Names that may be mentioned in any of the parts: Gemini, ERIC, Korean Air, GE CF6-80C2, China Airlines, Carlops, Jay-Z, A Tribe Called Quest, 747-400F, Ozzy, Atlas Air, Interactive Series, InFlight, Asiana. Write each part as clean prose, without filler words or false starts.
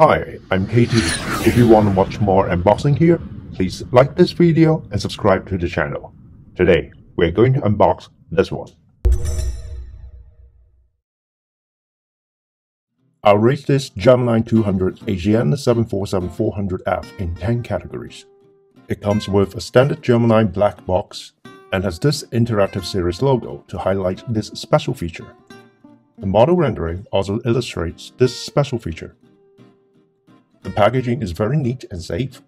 Hi, I'm Katie. If you want to watch more unboxing here, please like this video and subscribe to the channel. Today, we're going to unbox this one. I'll rate this Gemini 200 Asiana 747-400F in 10 categories. It comes with a standard Gemini black box and has this interactive series logo to highlight this special feature. The model rendering also illustrates this special feature. The packaging is very neat and safe.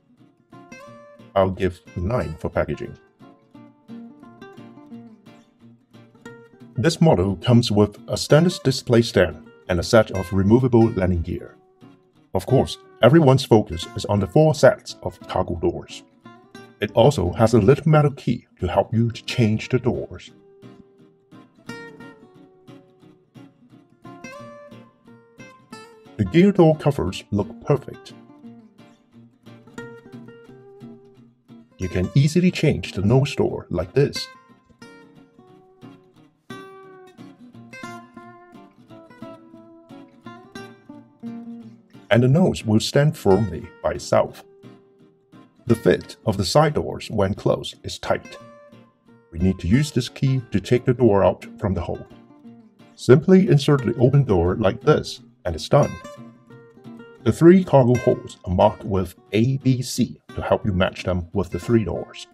I'll give 9 for packaging. This model comes with a standard display stand and a set of removable landing gear. Of course, everyone's focus is on the 4 sets of cargo doors. It also has a little metal key to help you to change the doors. The gear door covers look perfect. You can easily change the nose door like this. And the nose will stand firmly by itself. The fit of the side doors when closed is tight. We need to use this key to take the door out from the hole. Simply insert the open door like this, and it's done. The 3 cargo holes are marked with A, B, C to help you match them with the 3 doors.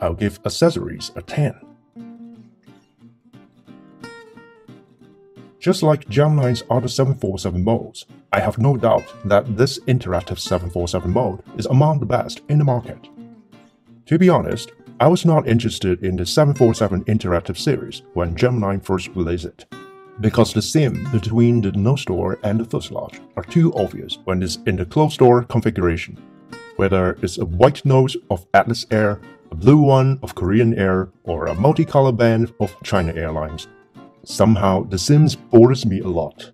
I'll give accessories a 10. Just like Gemini's other 747 modes, I have no doubt that this interactive 747 mode is among the best in the market. To be honest, I was not interested in the 747 interactive series when Gemini first released it, because the seam between the nose door and the fuselage are too obvious when it's in the closed door configuration. Whether it's a white nose of Atlas Air, a blue one of Korean Air, or a multi-color band of China Airlines, somehow the seams borders me a lot.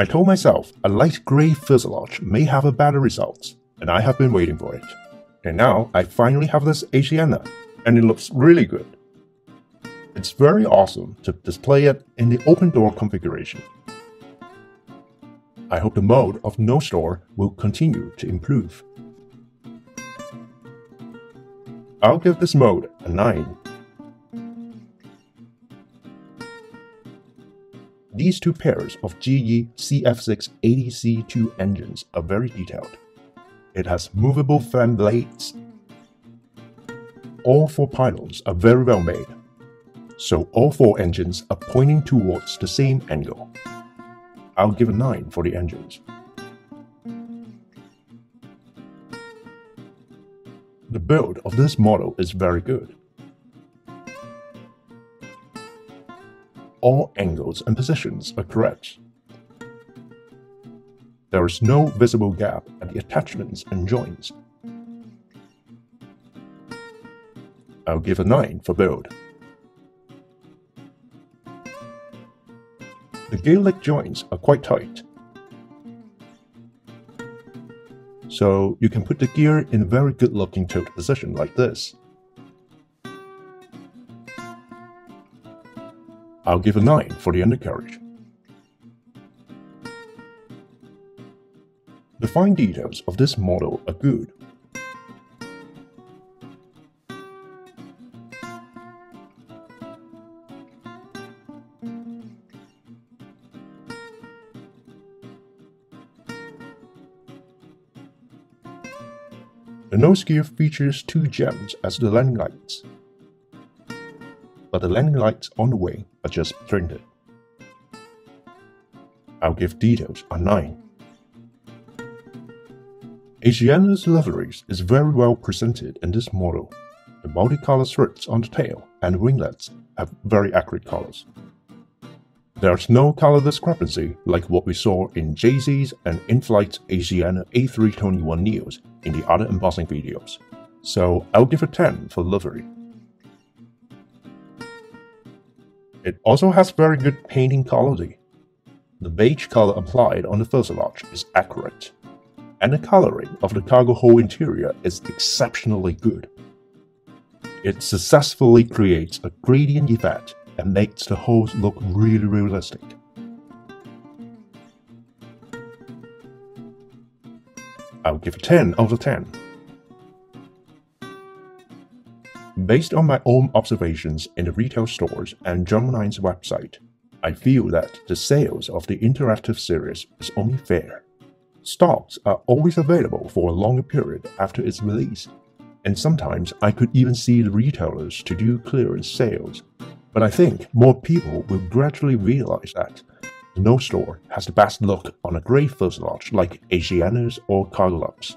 I told myself a light grey fuselage may have a better result, and I have been waiting for it. And now I finally have this Asiana, and it looks really good. It's very awesome to display it in the open door configuration. I hope the mode of nose door will continue to improve. I'll give this mode a 9. These 2 pairs of GE CF6-80C2 engines are very detailed. It has movable fan blades. All 4 pylons are very well made. So all 4 engines are pointing towards the same angle. I'll give a 9 for the engines. The build of this model is very good. All angles and positions are correct. There is no visible gap at the attachments and joints. I'll give a 9 for build. The gearleg joints are quite tight, so you can put the gear in a very good looking tilt position like this. I'll give a 9 for the undercarriage. The fine details of this model are good. The nose gear features 2 gems as the landing lights, but the landing lights on the wing are just printed. I'll give details a 9. Asiana's liveries is very well presented in this model. The multicolour slits on the tail and winglets have very accurate colours. There's no colour discrepancy like what we saw in Jay-Z's and InFlight's Asiana A321neos in the other unboxing videos, so I'll give a 10 for livery. It also has very good painting quality. The beige color applied on the fuselage is accurate, and the coloring of the cargo hole interior is exceptionally good. It successfully creates a gradient effect and makes the holes look really realistic. I would give a 10 out of 10. Based on my own observations in the retail stores and Gemini's website, I feel that the sales of the interactive series is only fair. Stocks are always available for a longer period after its release, and sometimes I could even see the retailers to do clearance sales, but I think more people will gradually realize that no store has the best look on a great first launch like Asiana's or Carlops.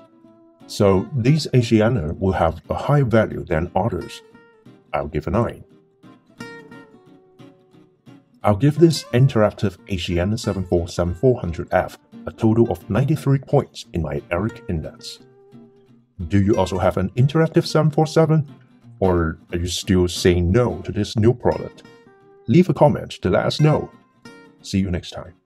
So these Asiana will have a higher value than others. I'll give a 9. I'll give this interactive Asiana 747-400F a total of 93 points in my ERIC index. Do you also have an interactive 747? Or are you still saying no to this new product? Leave a comment to let us know. See you next time.